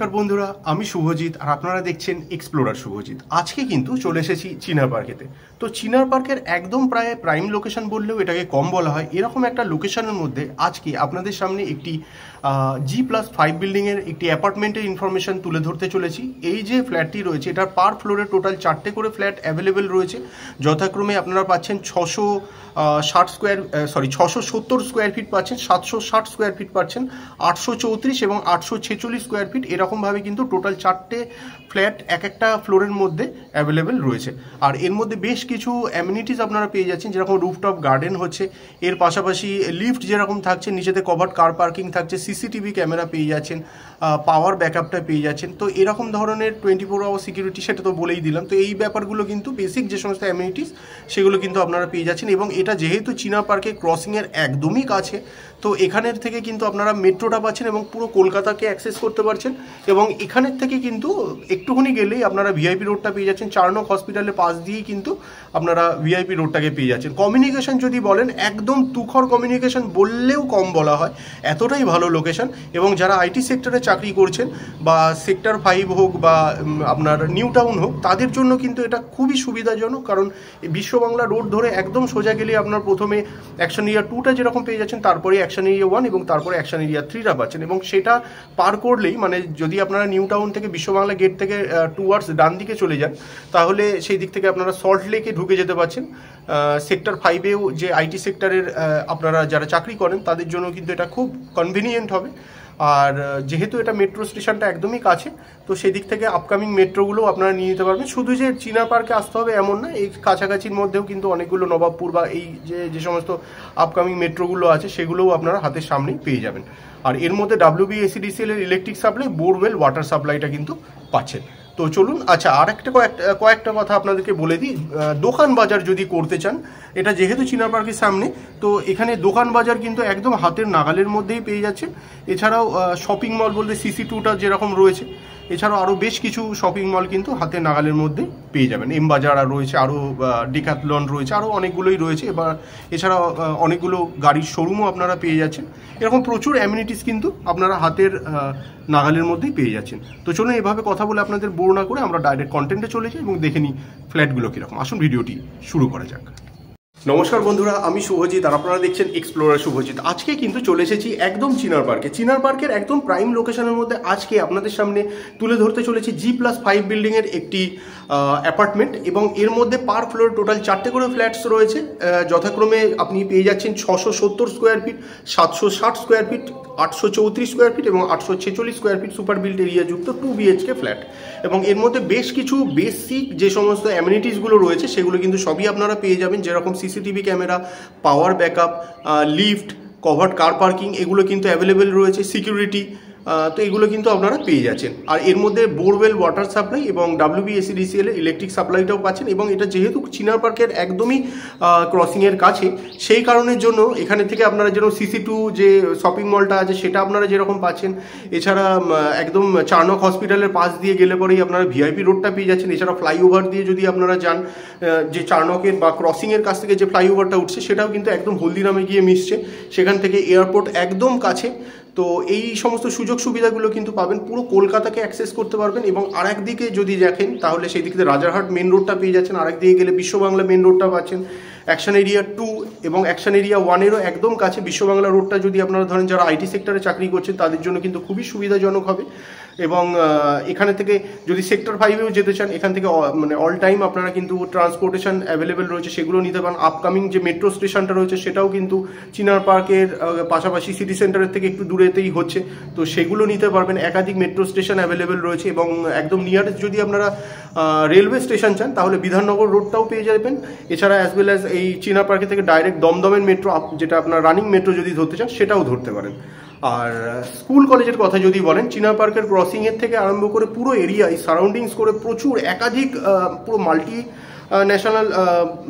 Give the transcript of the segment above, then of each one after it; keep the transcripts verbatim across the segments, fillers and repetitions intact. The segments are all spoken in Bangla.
নমস্কার বন্ধুরা, আমি শুভজিৎ আর আপনারা দেখছেন এক্সপ্লোরার শুভজিৎ। আজকে কিন্তু চলে এসেছি চীনা পার্কেতে। তো চীনা পার্কের একদম প্রায় প্রাইম লোকেশন বললেও এটাকে কম বলা হয়, এরকম একটা লোকেশনের মধ্যে আজকে আপনাদের সামনে একটি জি প্লাস ফাইভ বিল্ডিংয়ের একটি অ্যাপার্টমেন্টের ইনফরমেশান তুলে ধরতে চলেছি। এই যে ফ্ল্যাটটি রয়েছে এটার পার ফ্লোরে টোটাল চারটে করে ফ্ল্যাট অ্যাভেলেবেল রয়েছে। যথাক্রমে আপনারা পাচ্ছেন ছশো ষাট স্কোয়ার সরি ছশো সত্তর স্কোয়ার ফিট পাচ্ছেন, সাতশো ষাট স্কোয়ার ফিট পাচ্ছেন, আটশো চৌত্রিশ এবং আটশো ছেচল্লিশ স্কোয়ার ফিট, এরকম এরকমভাবে কিন্তু টোটাল চারটে ফ্ল্যাট এক একটা ফ্লোরের মধ্যে অ্যাভেলেবেল রয়েছে। আর এর মধ্যে বেশ কিছু অ্যামিউনিটিস আপনারা পেয়ে যাচ্ছেন, যেরকম রুফটপ গার্ডেন হচ্ছে, এর পাশাপাশি লিফট যেরকম থাকছে, নিচেতে কভার্ড কার পার্কিং থাকছে, সিসিটিভি ক্যামেরা পেয়ে যাচ্ছেন, পাওয়ার ব্যাকআপটা পেয়ে যাচ্ছেন। তো এরকম ধরনের টোয়েন্টি ফোর আওয়ার সিকিউরিটি সেটা তো বলেই দিলাম। তো এই ব্যাপারগুলো কিন্তু বেসিক যে সমস্ত অ্যামিউনিটিস সেগুলো কিন্তু আপনারা পেয়ে যাচ্ছেন। এবং এটা যেহেতু চীনা পার্কে ক্রসিংয়ের একদমই কাছে, তো এখানের থেকে কিন্তু আপনারা মেট্রোটা পাচ্ছেন এবং পুরো কলকাতাকে অ্যাক্সেস করতে পারছেন। এবং এখানের থেকে কিন্তু একটুখানি গেলেই আপনারা ভিআইপি রোডটা পেয়ে যাচ্ছেন, চার্নক হসপিটালের পাশ দিয়েই কিন্তু আপনারা ভিআইপি রোডটাকে পেয়ে যাচ্ছেন। কমিউনিকেশন যদি বলেন, একদম তুখর কমিউনিকেশন বললেও কম বলা হয়, এতটাই ভালো লোকেশন। এবং যারা আইটি সেক্টরে চাকরি করছেন বা সেক্টর ফাইভ হোক বা আপনার নিউ টাউন হোক, তাদের জন্য কিন্তু এটা খুবই সুবিধাজনক। কারণ বিশ্ব বাংলা রোড ধরে একদম সোজা গেলে আপনার প্রথমে অ্যাকশন এরিয়া টুটা যেরকম পেয়ে যাচ্ছেন, তারপরে অ্যাকশন এরিয়া ওয়ান এবং তারপরে অ্যাকশন এরিয়া থ্রিটা পাচ্ছেন। এবং সেটা পার করলেই মানে যদি আপনারা নিউ টাউন থেকে বিশ্ব বাংলা গেট থেকে টুয়ার্ডস ডান দিকে চলে যান, তাহলে সেই দিক থেকে আপনারা সল্ট লেকে ঢুকে যেতে পারছেন। সেক্টর ফাইভেও যে আইটি সেক্টরের আপনারা যারা চাকরি করেন তাদের জন্য কিন্তু এটা খুব কনভিনিয়েন্ট হবে। আর যেহেতু এটা মেট্রো স্টেশনটা একদমই কাছে, তো সেদিক থেকে আপকামিং মেট্রোগুলোও আপনারা নিয়ে নিতে পারবেন। শুধু যে চীনা পার্কে আসতে হবে এমন না, এই কাছাকাছির মধ্যেও কিন্তু অনেকগুলো নবাবপুর বা এই যে যে সমস্ত আপকামিং মেট্রোগুলো আছে সেগুলোও আপনারা হাতের সামনেই পেয়ে যাবেন। আর এর মধ্যে ডাব্লিউবিএসএডিসিএল এর ইলেকট্রিক সাপ্লাই, বোরওয়েল ওয়াটার সাপ্লাইটা কিন্তু পাচ্ছেন। তো চলুন, আচ্ছা আর একটা কয়েকটা কয়েকটা কথা আপনাদেরকে বলে দিই। দোকান বাজার যদি করতে চান, এটা যেহেতু চীনা পার্কের সামনে, তো এখানে দোকান বাজার কিন্তু একদম হাতের নাগালের মধ্যেই পেয়ে যাচ্ছেন। এছাড়াও শপিং মল বলতে সিসি টুটা যেরকম রয়েছে, এছাড়াও আরও বেশ কিছু শপিং মল কিন্তু হাতের নাগালের মধ্যে পেয়ে যাবেন। এম বাজার আর রয়েছে, আরও ডিক্যাথলন রয়েছে, আরও অনেকগুলোই রয়েছে। এবার এছাড়াও অনেকগুলো গাড়ির শোরুমও আপনারা পেয়ে যাচ্ছেন। এরকম প্রচুর অ্যামিউনিটিস কিন্তু আপনারা হাতের নাগালের মধ্যেই পেয়ে যাচ্ছেন। তো চলুন, এভাবে কথা বলে আপনাদের বোর না করে আমরা ডাইরেক্ট কন্টেন্টে চলে যাই এবং দেখে নিই ফ্ল্যাটগুলো কীরকম। আসুন ভিডিওটি শুরু করা যাক। নমস্কার বন্ধুরা, আমি শুভজিৎ আর আপনারা দেখছেন এক্সপ্লোরার শুভজিৎ। আজকে কিন্তু চলে এসেছি একদম চীনা পার্কে, চীনা পার্কের একদম প্রাইম লোকেশনের মধ্যে আজকে আপনাদের সামনে তুলে ধরতে চলেছি জি প্লাস ফাইভ বিল্ডিংয়ের একটি অ্যাপার্টমেন্ট। এবং এর মধ্যে পার ফ্লোর টোটাল চারটে করে ফ্ল্যাটস রয়েছে। যথাক্রমে আপনি পেয়ে যাচ্ছেন ছশো সত্তর স্কোয়ার ফিট, সাতশো ষাট স্কোয়ার ফিট, আটশো চৌত্রিশ স্কোয়ার ফিট এবং আটশো ছেচল্লিশ স্কোয়ার ফিট সুপার বিল্ড এরিয়াযুক্ত টু বিএইচকে ফ্ল্যাট। এবং এর মধ্যে বেশ কিছু বেসিক যে সমস্ত অ্যামিউনিটিসগুলো রয়েছে সেগুলো কিন্তু সবই আপনারা পেয়ে যাবেন, যেরকম CCTV camera, power backup, lift, covered car parking, এগুলো কিন্তু অ্যাভেলেবেল রয়েছে, সিকিউরিটি, তো এগুলো কিন্তু আপনারা পেয়ে যাচ্ছেন। আর এর মধ্যে বোরওয়েল ওয়াটার সাপ্লাই এবং ডাব্লিউবিএসএডিসিএল এর ইলেকট্রিক সাপ্লাইটাও পাচ্ছেন। এবং এটা যেহেতু চীনা পার্কের একদমই ক্রসিংয়ের কাছে, সেই কারণের জন্য এখানে থেকে আপনারা যেরকম সিসি টু যে শপিং মলটা আছে সেটা আপনারা যেরকম পাচ্ছেন, এছাড়া একদম চার্নক হসপিটালের পাশ দিয়ে গেলে পরেই আপনারা ভিআইপি রোডটা পেয়ে যাচ্ছেন। এছাড়া ফ্লাইওভার দিয়ে যদি আপনারা যান, যে চার্নকের বা ক্রসিংয়ের কাছ থেকে যে ফ্লাইওভারটা উঠছে সেটাও কিন্তু একদম হলদিরামে গিয়ে মিশছে, সেখান থেকে এয়ারপোর্ট একদম কাছে। তো এই সমস্ত সুযোগ সুবিধাগুলো কিন্তু পাবেন, পুরো কলকাতাকে অ্যাক্সেস করতে পারবেন। এবং আরেক দিকে যদি দেখেন তাহলে সেই দিক থেকে রাজারহাট মেন রোডটা পেয়ে যাচ্ছেন, আরেক দিকে গেলে বিশ্ব বাংলা মেন রোডটা পাচ্ছেন। অ্যাকশন এরিয়া টু এবং অ্যাকশন এরিয়া ওয়ানেরও একদম কাছে বিশ্ব বাংলা রোডটা যদি আপনারা ধরেন, যারা আইটি সেক্টরে চাকরি করছেন তাদের জন্য কিন্তু খুবই সুবিধাজনক হবে। এবং এখানে থেকে যদি সেক্টর ফাইভেও যেতে চান, এখান থেকে মানে অল টাইম আপনারা কিন্তু ট্রান্সপোর্টেশন অ্যাভেলেবেল রয়েছে, সেগুলো নিতে পারেন। আপকামিং যে মেট্রো স্টেশনটা রয়েছে সেটাও কিন্তু চীনা পার্কের পাশাপাশি সিটি সেন্টারের থেকে একটু দূরেতেই হচ্ছে, তো সেগুলো নিতে পারবেন। একাধিক মেট্রো স্টেশন অ্যাভেলেবেল রয়েছে। এবং একদম নিয়ারেস্ট যদি আপনারা রেলওয়ে স্টেশন চান তাহলে বিধাননগর রোডটাও পেয়ে যাবেন। এছাড়া অ্যাজ ওয়েল অ্যাজ এই চীনা পার্কে থেকে ডাইরেক্ট দমদমের মেট্রো, যেটা আপনার রানিং মেট্রো যদি ধরতে চান সেটাও ধরতে পারেন। আর স্কুল কলেজের কথা যদি বলেন, চীনা পার্কের ক্রসিংয়ের থেকে আরম্ভ করে পুরো এরিয়ায় সারাউন্ডিংস করে প্রচুর একাধিক পুরো মাল্টি ন্যাশনাল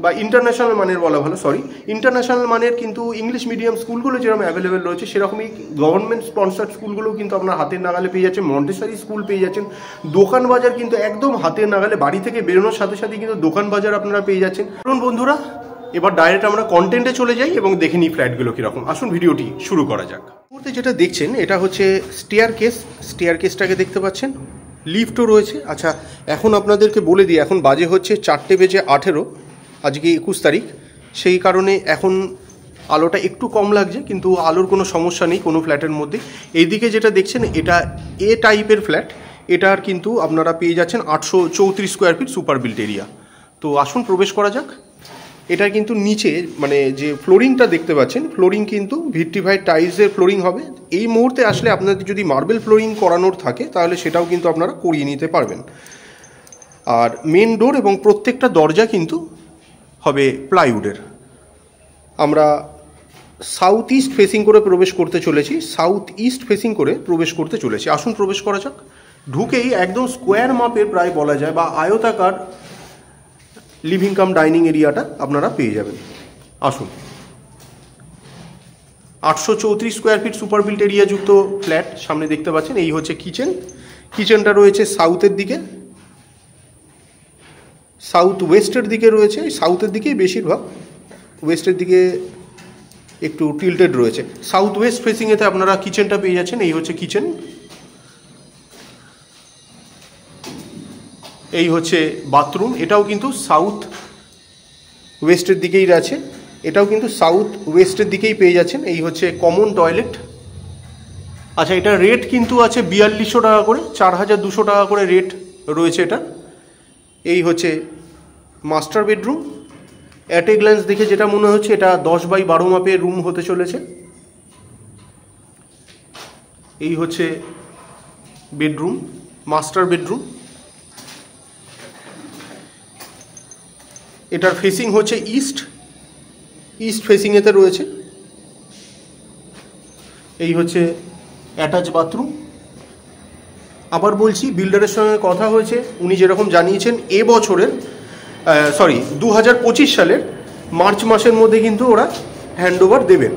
বা ইন্টারন্যাশনাল মানের বলা ভালো সরি ইন্টারন্যাশনাল মানের কিন্তু ইংলিশ মিডিয়াম স্কুলগুলো যেরকম অ্যাভেলেবেল রয়েছে, সেরকমই গভর্নমেন্ট স্পন্সার্ড স্কুলগুলো কিন্তু আপনার হাতের নাগালে পেয়ে যাচ্ছেন। মন্টেসরি স্কুল পেয়ে যাচ্ছেন, দোকান বাজার কিন্তু একদম হাতের নাগালে, বাড়ি থেকে বেরোনোর সাথে সাথে কিন্তু দোকান বাজার আপনারা পেয়ে যাচ্ছেন। কারণ বন্ধুরা এবার ডাইরেক্ট আমরা কন্টেন্টে চলে যাই এবং দেখে নিই ফ্ল্যাটগুলো কীরকম। আসুন ভিডিওটি শুরু করা যাক। মুহূর্তে যেটা দেখছেন এটা হচ্ছে স্টেয়ার কেস, স্টেয়ার কেসটাকে দেখতে পাচ্ছেন, লিফটও রয়েছে। আচ্ছা, এখন আপনাদেরকে বলে দিই, এখন বাজে হচ্ছে চারটে বেজে আঠেরো, আজকে একুশ তারিখ, সেই কারণে এখন আলোটা একটু কম লাগছে, কিন্তু আলোর কোনো সমস্যা নেই কোনো ফ্ল্যাটের মধ্যে। এইদিকে যেটা দেখছেন এটা এ টাইপের ফ্ল্যাট, এটার কিন্তু আপনারা পেয়ে যাচ্ছেন আটশো চৌত্রিশ square feet super built area. তো আসুন প্রবেশ করা যাক। এটা কিন্তু নিচে মানে যে ফ্লোরিংটা দেখতে পাচ্ছেন, ফ্লোরিং কিন্তু ভিট্রিফাইড টাইলসের ফ্লোরিং হবে। এই মুহূর্তে আসলে আপনাদের যদি মার্বেল ফ্লোরিং করানোর থাকে তাহলে সেটাও কিন্তু আপনারা করিয়ে নিতে পারবেন। আর মেন ডোর এবং প্রত্যেকটা দরজা কিন্তু হবে প্লাইউডের। আমরা সাউথ ইস্ট ফেসিং করে প্রবেশ করতে চলেছি, সাউথ ইস্ট ফেসিং করে প্রবেশ করতে চলেছি। আসুন প্রবেশ করা যাক। ঢুকেই একদম স্কোয়ার মাপের প্রায় বলা যায় বা আয়তাকার লিভিং কাম ডাইনিং এরিয়াটা আপনারা পেয়ে যাবেন। আসুন, আটশো চৌত্রিশ square feet super built area যুক্ত ফ্ল্যাট। সামনে দেখতে পাচ্ছেন এই হচ্ছে কিচেন, কিচেনটা রয়েছে সাউথের দিকে, সাউথ ওয়েস্টের দিকে রয়েছে, সাউথের দিকেই বেশিরভাগ, ওয়েস্টের দিকে একটু টিল্টেড রয়েছে। সাউথ ওয়েস্ট ফেসিংয়েতে আপনারা কিচেনটা পেয়ে যাচ্ছেন, এই হচ্ছে কিচেন, এই হচ্ছে বাথরুম, এটাও কিন্তু সাউথ ওয়েস্টের দিকেই আছে, এটাও কিন্তু সাউথ ওয়েস্টের দিকেই পেয়ে যাচ্ছেন। এই হচ্ছে কমন টয়লেট। আচ্ছা, এটা রেট কিন্তু আছে বিয়াল্লিশশো টাকা করে, চার হাজার দুশো টাকা করে রেট রয়েছে এটা। এই হচ্ছে master bedroom, at a glance দেখে যেটা মনে হচ্ছে এটা দশ বাই বারো মাপের রুম হতে চলেছে। এই হচ্ছে বেডরুম, মাস্টার বেডরুম, এটার ফেসিং হচ্ছে ইস্ট, ইস্ট ফেসিংয়েতে রয়েছে। এই হচ্ছে অ্যাটাচ বাথরুম। আবার বলছি, বিল্ডারের সঙ্গে কথা হয়েছে, উনি যেরকম জানিয়েছেন এ বছরের সরি দু হাজার পঁচিশ সালের মার্চ মাসের মধ্যে কিন্তু ওরা হ্যান্ডওভার দেবেন,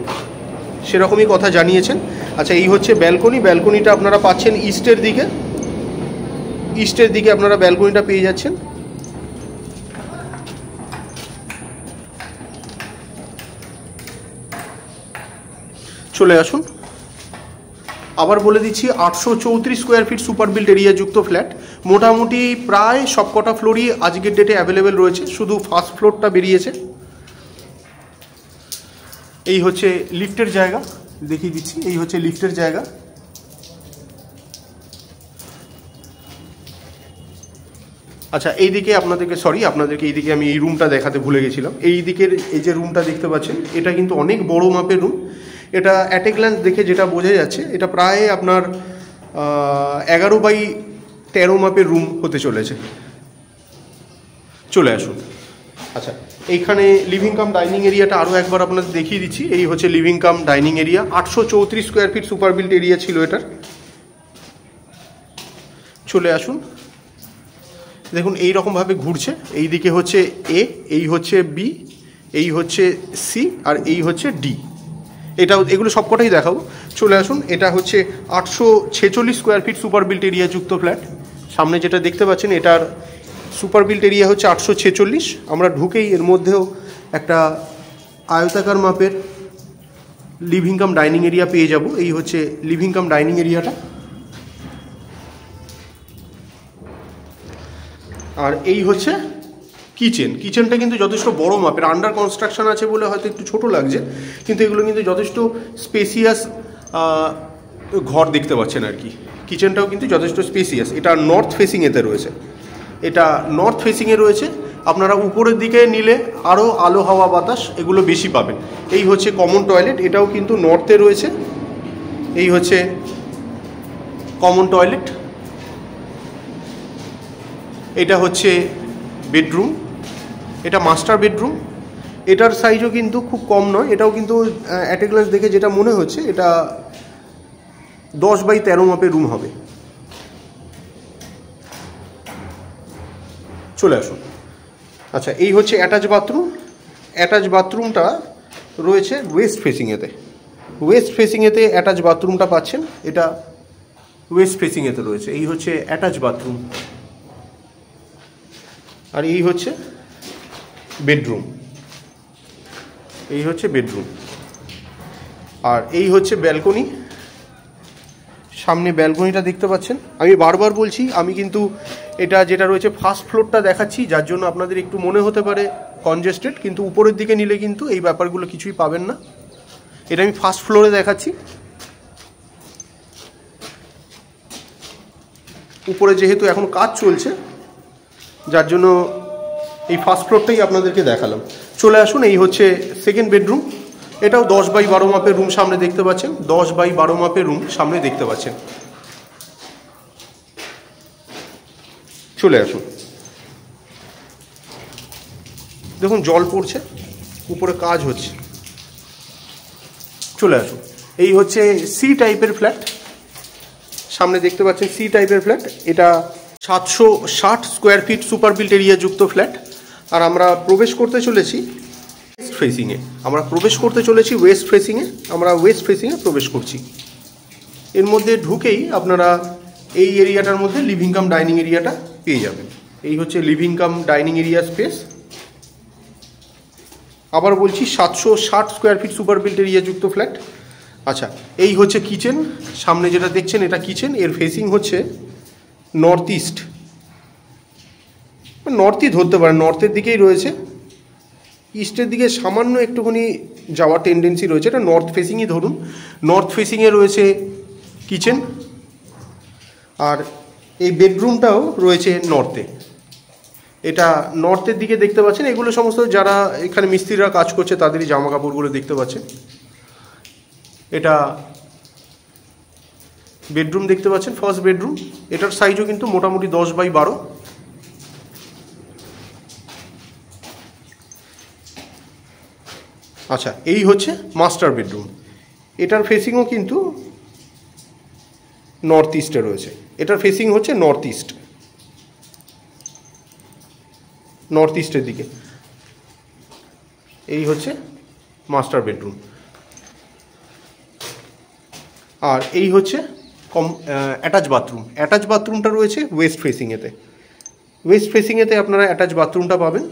সেরকমই কথা জানিয়েছেন। আচ্ছা, এই হচ্ছে ব্যালকনি, ব্যালকনিটা আপনারা পাচ্ছেন ইস্টের দিকে, ইস্টের দিকে আপনারা ব্যালকনিটা পেয়ে যাচ্ছেন। চলে আসুন, আবার বলে দিচ্ছি, আটশো চৌত্রিশ square feet super built area যুক্ত ফ্ল্যাট। মোটামুটি প্রায় সবকটা ফ্লোরই আজকের ডেটে অ্যাভেলেবেল রয়েছে, শুধু ফার্স্ট ফ্লোরটা বেরিয়েছে। এই হচ্ছে লিফটের জায়গা, দেখিয়ে দিচ্ছি, এই হচ্ছে লিফটের জায়গা। আচ্ছা, এইদিকে আপনাদেরকে সরি আপনাদেরকে এইদিকে আমি এই রুমটা দেখাতে ভুলে গেছিলাম। এই দিকের এই যে রুমটা দেখতে পাচ্ছেন এটা কিন্তু অনেক বড় মাপের রুম। এটা অ্যাট এ গ্ল্যান্স দেখে যেটা বোঝা যাচ্ছে এটা প্রায় আপনার এগারো বাই তেরো মাপের রুম হতে চলেছে। চলে আসুন। আচ্ছা, এইখানে লিভিং কাম ডাইনিং এরিয়াটা আরও একবার আপনাদের দেখিয়ে দিচ্ছি। এই হচ্ছে লিভিং কাম ডাইনিং এরিয়া, আটশো চৌত্রিশ square feet super built area ছিল এটার। চলে আসুন, দেখুন এই রকমভাবে ঘুরছে, এই দিকে হচ্ছে এ, এই হচ্ছে বি, এই হচ্ছে সি আর এই হচ্ছে ডি। এটা এগুলো সবকটাই দেখাবো। চলে আসুন, এটা হচ্ছে আটশো ছেচল্লিশ square feet super built area যুক্ত ফ্ল্যাট। সামনে যেটা দেখতে পাচ্ছেন এটার সুপার বিল্ট এরিয়া হচ্ছে আটশো ছেচল্লিশ। আমরা ঢুকেই এর মধ্যেও একটা আয়তাকার মাপের লিভিং কাম ডাইনিং এরিয়া পেয়ে যাব। এই হচ্ছে লিভিং কাম ডাইনিং এরিয়াটা। আর এই হচ্ছে কিচেন, কিচেনটা কিন্তু যথেষ্ট বড় মাপের, আন্ডার কনস্ট্রাকশন আছে বলে হয়তো একটু ছোট লাগছে, কিন্তু এগুলো কিন্তু যথেষ্ট স্পেসিয়াস ঘর দেখতে পাচ্ছেন আর কি। কিচেনটাও কিন্তু যথেষ্ট স্পেসিয়াস। এটা নর্থ ফেসিংয়েতে রয়েছে, এটা নর্থ ফেসিংয়ে রয়েছে। আপনারা উপরের দিকে নিলে আরও আলো হাওয়া বাতাস এগুলো বেশি পাবেন। এই হচ্ছে কমন টয়লেট, এটাও কিন্তু নর্থে রয়েছে। এই হচ্ছে কমন টয়লেট, এটা হচ্ছে বেডরুম, এটা মাস্টার বেডরুম। এটার সাইজও কিন্তু খুব কম নয়, এটাও কিন্তু অ্যাট এ গ্লান্স দেখে যেটা মনে হচ্ছে এটা দশ বাই তেরো মাপের রুম হবে। চলে আসুন। আচ্ছা, এই হচ্ছে অ্যাটাচ বাথরুম, অ্যাটাচ বাথরুমটা রয়েছে ওয়েস্ট ফেসিংয়েতে, ওয়েস্ট ফেসিংয়েতে অ্যাটাচ বাথরুমটা পাচ্ছেন, এটা ওয়েস্ট ফেসিংয়েতে রয়েছে। এই হচ্ছে অ্যাটাচ বাথরুম আর এই হচ্ছে বেডরুম। এই হচ্ছে বেডরুম, আর এই হচ্ছে ব্যালকনি। সামনে ব্যালকনিটা দেখতে পাচ্ছেন। আমি বারবার বলছি, আমি কিন্তু এটা যেটা রয়েছে ফার্স্ট ফ্লোরটা দেখাচ্ছি, যার জন্য আপনাদের একটু মনে হতে পারে কনজেস্টেড, কিন্তু উপরের দিকে নিলে কিন্তু এই ব্যাপারগুলো কিছুই পাবেন না। এটা আমি ফার্স্ট ফ্লোরে দেখাচ্ছি। উপরে যেহেতু এখন কাজ চলছে, যার জন্য এই ফার্স্ট ফ্লোরটাই আপনাদেরকে দেখালাম। চলে আসুন, এই হচ্ছে সেকেন্ড বেডরুম। এটাও দশ বাই বারো মাপের রুম সামনে দেখতে পাচ্ছেন, দশ বাই বারো মাপের রুম সামনে দেখতে পাচ্ছেন। চলে আসুন, দেখুন জল পড়ছে, উপরে কাজ হচ্ছে। চলে আসুন, এই হচ্ছে সি টাইপের ফ্ল্যাট, সামনে দেখতে পাচ্ছেন সি টাইপের ফ্ল্যাট। এটা সাতশো ষাট square feet super built area যুক্ত ফ্ল্যাট। আর আমরা প্রবেশ করতে চলেছি ওয়েস্ট ফেসিংয়ে, আমরা প্রবেশ করতে চলেছি ওয়েস্ট ফেসিংয়ে, আমরা ওয়েস্ট ফেসিংয়ে প্রবেশ করছি। এর মধ্যে ঢুকেই আপনারা এই এরিয়াটার মধ্যে লিভিং কাম ডাইনিং এরিয়াটা পেয়ে যাবেন। এই হচ্ছে living cum dining area space. আবার বলছি, সাতশো ষাট square feet super built area যুক্ত ফ্ল্যাট। আচ্ছা, এই হচ্ছে কিচেন, সামনে যেটা দেখছেন এটা কিচেন। এর ফেসিং হচ্ছে নর্থ ইস্ট, নর্থই ধরতে পারেন, নর্থের দিকেই রয়েছে, ইস্টের দিকে সামান্য একটুখানি যাওয়ার টেন্ডেন্সি রয়েছে, এটা নর্থ ফেসিংই ধরুন। নর্থ ফেসিংয়ে রয়েছে কিচেন, আর এই বেডরুমটাও রয়েছে নর্থে, এটা নর্থের দিকে দেখতে পাচ্ছেন। এগুলো সমস্ত যারা এখানে মিস্ত্রিরা কাজ করছে তাদেরই জামা কাপড়গুলো দেখতে পাচ্ছেন। এটা বেডরুম দেখতে পাচ্ছেন, ফার্স্ট বেডরুম। এটার সাইজও কিন্তু মোটামুটি দশ বাই বারো। আচ্ছা, এই হচ্ছে মাস্টার বেডরুম, এটার ফেসিংও কিন্তু নর্থ ইস্টে রয়েছে, এটার ফেসিং হচ্ছে নর্থ ইস্ট, নর্থ ইস্টের দিকে। এই হচ্ছে মাস্টার বেডরুম, আর এই হচ্ছে কম অ্যাটাচ বাথরুম। অ্যাটাচ বাথরুমটা রয়েছে ওয়েস্ট ফেসিংয়েতে, ওয়েস্ট ফেসিংয়েতে আপনারা অ্যাটাচ বাথরুমটা পাবেন,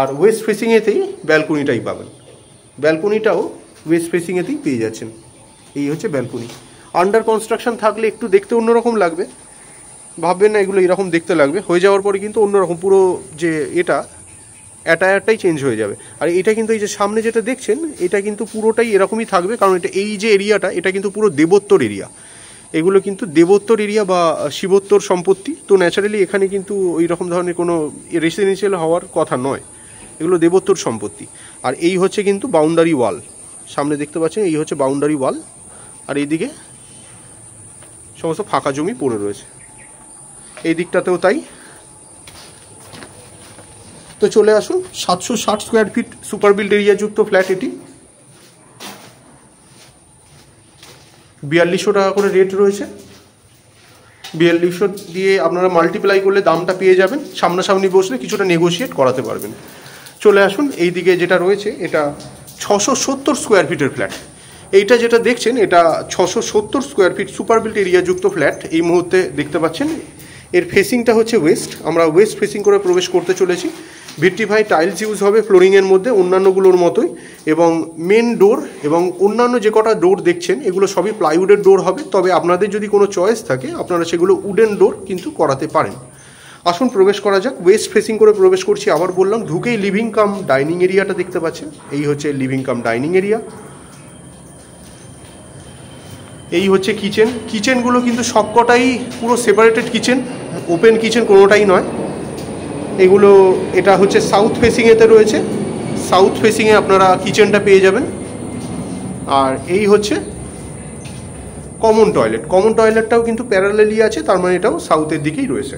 আর ওয়েস্ট ফেসিংয়েতেই ব্যালকনিটাই পাবেন, ব্যালকনিটাও ওয়েস্ট ফেসিংয়েতেই পেয়ে যাচ্ছেন। এই হচ্ছে ব্যালকনি। আন্ডার কনস্ট্রাকশন থাকলে একটু দেখতে অন্যরকম লাগবে, ভাববেন না এগুলো এরকম দেখতে লাগবে, হয়ে যাওয়ার পরে কিন্তু অন্যরকম পুরো যে এটা অ্যাটায়ারটাই চেঞ্জ হয়ে যাবে। আর এটা কিন্তু এই যে সামনে যেটা দেখছেন এটা কিন্তু পুরোটাই এরকমই থাকবে, কারণ এটা এই যে এরিয়াটা এটা কিন্তু পুরো দেবোত্তর এরিয়া, এগুলো কিন্তু দেবোত্তর এরিয়া বা শিবোত্তর সম্পত্তি, তো ন্যাচারালি এখানে কিন্তু ওই রকম ধরনের কোনো রেসিডেন্সিয়াল হওয়ার কথা নয়, এগুলো দেবোত্তর সম্পত্তি। আর এই হচ্ছে কিন্তু বাউন্ডারি ওয়াল, সামনে দেখতে পাচ্ছেন এই হচ্ছে বাউন্ডারি ওয়াল, আর এইদিকে সমস্ত ফাঁকা জমি পড়ে রয়েছে, এই দিকটাতেও তাই। তো চলে আসুন, সাতশো ষাট square feet super build area যুক্ত ফ্ল্যাট, এটি বিয়াল্লিশশো টাকা করে রেট রয়েছে, বিয়াল্লিশশো দিয়ে আপনারা মাল্টিপ্লাই করলে দামটা পেয়ে যাবেন, সামনাসামনি বসলে কিছুটা নেগোশিয়েট করাতে পারবেন। চলে আসুন, এই দিকে যেটা রয়েছে এটা ছশো সত্তর স্কোয়ার ফিটের ফ্ল্যাট, এইটা যেটা দেখছেন এটা ছশো সত্তর square feet super build area যুক্ত ফ্ল্যাট এই মুহূর্তে দেখতে পাচ্ছেন। এর ফেসিংটা হচ্ছে ওয়েস্ট, আমরা ওয়েস্ট ফেসিং করে প্রবেশ করতে চলেছি। ভিট্রিফাই টাইলস ইউজ হবে ফ্লোরিংয়ের মধ্যে অন্যান্যগুলোর মতোই, এবং মেন ডোর এবং অন্যান্য যে কটা ডোর দেখছেন এগুলো সবই প্লাইউডের ডোর হবে, তবে আপনাদের যদি কোনো চয়েস থাকে আপনারা সেগুলো উডেন ডোর কিন্তু করাতে পারেন। আসুন প্রবেশ করা যাক, ওয়েস্ট ফেসিং করে প্রবেশ করছি। আবার বললাম, ঢুকেই লিভিং কাম ডাইনিং এরিয়াটা দেখতে পাচ্ছেন, এই হচ্ছে লিভিং কাম ডাইনিং এরিয়া। এই হচ্ছে কিচেন, কিচেনগুলো কিন্তু সবকটাই পুরো সেপারেটেড কিচেন, ওপেন কিচেন কোনোটাই নয় এগুলো। এটা হচ্ছে সাউথ ফেসিংয়েতে রয়েছে, সাউথ ফেসিংয়ে আপনারা কিচেনটা পেয়ে যাবেন। আর এই হচ্ছে কমন টয়লেট, কমন টয়লেটটাও কিন্তু প্যারালেলই আছে, তার মানে এটাও সাউথের দিকেই রয়েছে,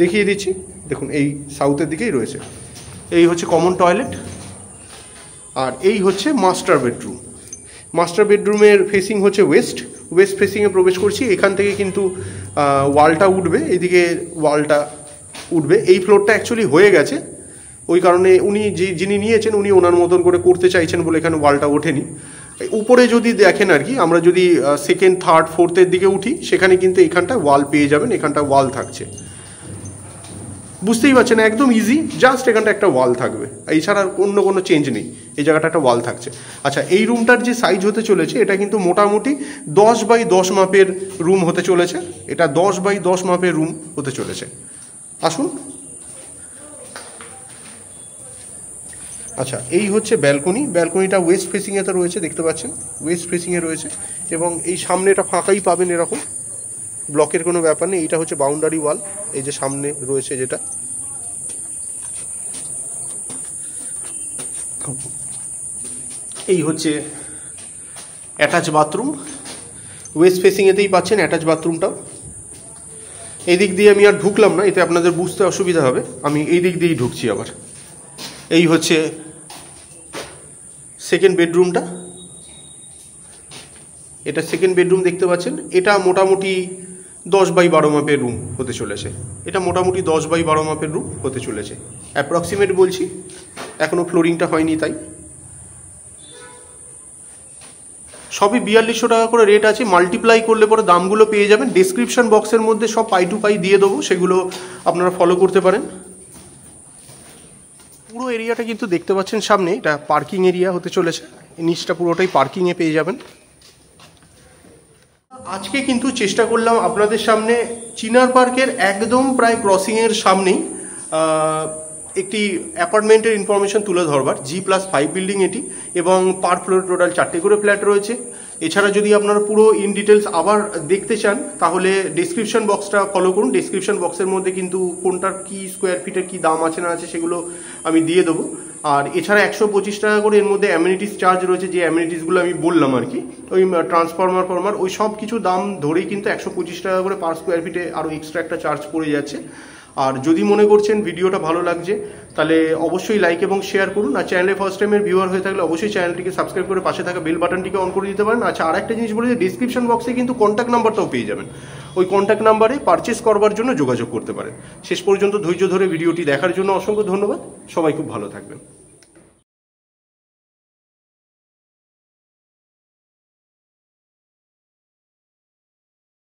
দেখিয়ে দিচ্ছি দেখুন, এই সাউথের দিকেই রয়েছে। এই হচ্ছে কমন টয়লেট, আর এই হচ্ছে মাস্টার বেডরুম, মাস্টার বেডরুমের ফেসিং হচ্ছে ওয়েস্ট, ওয়েস্ট ফেসিংয়ে প্রবেশ করছি। এখান থেকে কিন্তু ওয়ালটা উঠবে, এদিকে ওয়ালটা উঠবে। এই ফ্লোরটা অ্যাকচুয়ালি হয়ে গেছে, ওই কারণে উনি যে যিনি নিয়েছেন উনি ওনার মতন করে করতে চাইছেন বলে এখানে ওয়ালটা ওঠেনি। উপরে যদি দেখেন আর কি, আমরা যদি সেকেন্ড থার্ড ফোর্থের দিকে উঠি সেখানে কিন্তু এখানটা ওয়াল পেয়ে যাবেন, এখানটা ওয়াল থাকছে। বুঝতেই পারছেন একদম ইজি, জাস্ট এখানটা একটা ওয়াল থাকবে, এছাড়া অন্য কোনো চেঞ্জ নেই, এই জায়গাটা একটা ওয়াল থাকছে। আচ্ছা, এই রুমটার যে সাইজ হতে চলেছে এটা কিন্তু মোটামুটি দশ বাই দশ মাপের রুম হতে চলেছে, এটা দশ বাই দশ মাপের রুম হতে চলেছে। আসুন। আচ্ছা, এই হচ্ছে ব্যালকনি, ব্যালকনিটা ওয়েস্ট ফেসিংয়ে তো রয়েছে, দেখতে পাচ্ছেন ওয়েস্ট ফেসিংয়ে রয়েছে, এবং এই সামনে এটা ফাঁকাই পাবেন, এরকম ব্লকের কোনো ব্যাপার নেই। এটা হচ্ছে বাউন্ডারি ওয়াল, এই যে সামনে রয়েছে যেটা, এই হচ্ছে অ্যাটাচ বাথরুম, ওয়েস্ট ফেসিংয়েতেই পাচ্ছেন অ্যাটাচ বাথরুমটাও। এই দিক দিয়ে আমি আর ঢুকলাম না, এতে আপনাদের বুঝতে অসুবিধা হবে, আমি এই দিক দিয়েই ঢুকছি আবার। এই হচ্ছে সেকেন্ড বেডরুমটা, এটা সেকেন্ড বেডরুম দেখতে পাচ্ছেন, এটা মোটামুটি দশ বাই বারো মাপের রুম হতে চলেছে, এটা মোটামুটি দশ বাই বারো মাপের রুম হতে চলেছে, অ্যাপ্রক্সিমেট বলছি, এখনও ফ্লোরিংটা হয়নি তাই। সবই বিয়াল্লিশশো টাকা করে রেট আছে, মাল্টিপ্লাই করলে পরে দামগুলো পেয়ে যাবেন, ডেসক্রিপশন বক্সের মধ্যে সব পাই টু পাই দিয়ে দেবো, সেগুলো আপনারা ফলো করতে পারেন। পুরো এরিয়াটা কিন্তু দেখতে পাচ্ছেন সামনে, এটা পার্কিং এরিয়া হতে চলেছে, নিচটা পুরোটাই পার্কিংয়ে পেয়ে যাবেন। আজকে কিন্তু চেষ্টা করলাম আপনাদের সামনে চিনার পার্কের একদম প্রায় ক্রসিংয়ের সামনেই একটি অ্যাপার্টমেন্টের ইনফরমেশন তুলে ধরবার, জি প্লাস ফাইভ বিল্ডিং এটি, এবং পার ফ্লোরে টোটাল চারটে করে ফ্ল্যাট রয়েছে। এছাড়া যদি আপনারা পুরো ইন ডিটেলস আবার দেখতে চান তাহলে ডেসক্রিপশন বক্সটা ফলো করুন, ডেসক্রিপশন বক্সের মধ্যে কিন্তু কোনটার কী স্কোয়ার ফিটের কী দাম আছে না আছে সেগুলো আমি দিয়ে দেবো। আর এছাড়া একশো পঁচিশ টাকা করে এর মধ্যে অ্যামিউনিটিস চার্জ রয়েছে, যে অ্যামিউনিটিসগুলো আমি বললাম আর কি, ওই ট্রান্সফরমার ফরমার ওই সব কিছু দাম ধরেই কিন্তু একশো পঁচিশ টাকা করে পার স্কোয়ার ফিটে আরও এক্সট্রা একটা চার্জ পড়ে যাচ্ছে। আর যদি মনে করছেন ভিডিওটা ভালো লাগছে তাহলে অবশ্যই লাইক এবং শেয়ার করুন, আর চ্যানেলে ফার্স্ট টাইমের ভিউয়ার হয়ে থাকলে অবশ্যই চ্যানেলটিকে সাবস্ক্রাইব করে পাশে থাকা বেল বাটনটিকে অন করে দিতে পারেন। আচ্ছা, আর একটা জিনিস বলে যে ডিসক্রিপশন বক্সে কিন্তু কন্ট্যাক্ট নাম্বারটাও পেয়ে যাবেন, ওই কন্ট্যাক্ট নাম্বারে পারচেস করবার জন্য যোগাযোগ করতে পারেন। শেষ পর্যন্ত ধৈর্য ধরে ভিডিওটি দেখার জন্য অসংখ্য ধন্যবাদ, সবাই খুব ভালো থাকবেন।